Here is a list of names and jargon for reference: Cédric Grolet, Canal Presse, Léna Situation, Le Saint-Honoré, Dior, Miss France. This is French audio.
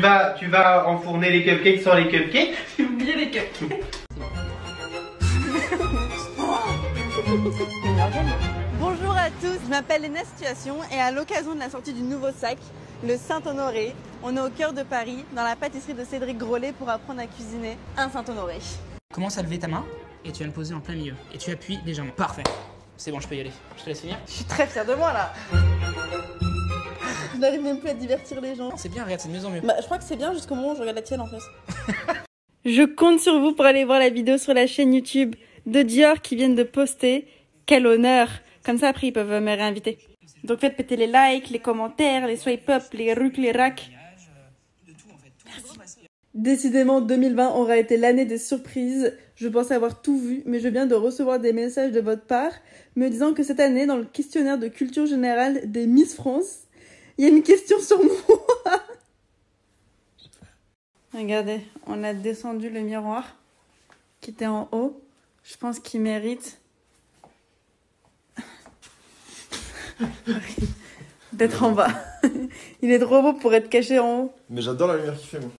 Bah tu vas enfourner les cupcakes sans les cupcakes. J'ai oublié les cupcakes. Bonjour à tous, je m'appelle Léna Situation et à l'occasion de la sortie du nouveau sac, le Saint-Honoré, on est au cœur de Paris, dans la pâtisserie de Cédric Grolet pour apprendre à cuisiner un Saint-Honoré. Commence à lever ta main et tu vas me poser en plein milieu et tu appuies légèrement. Parfait, c'est bon, je peux y aller. Je te laisse finir. Je suis très fière de moi là. Je n'arrive même plus à divertir les gens. C'est bien, regarde, c'est de mieux en mieux. Bah, je crois que c'est bien jusqu'au moment où je regarde la tienne en fait. Je compte sur vous pour aller voir la vidéo sur la chaîne YouTube de Dior qui viennent de poster. Quel honneur! Comme ça, après, ils peuvent me réinviter. Donc faites péter les likes, les commentaires, les swipe up, les rucs, les racks. Merci. Décidément, 2020 aura été l'année des surprises. Je pensais avoir tout vu, mais je viens de recevoir des messages de votre part me disant que cette année, dans le questionnaire de culture générale des Miss France, il y a une question sur moi. Regardez, on a descendu le miroir qui était en haut. Je pense qu'il mérite d'être en bas. Il est trop beau pour être caché en haut. Mais j'adore la lumière qu'il fait, moi.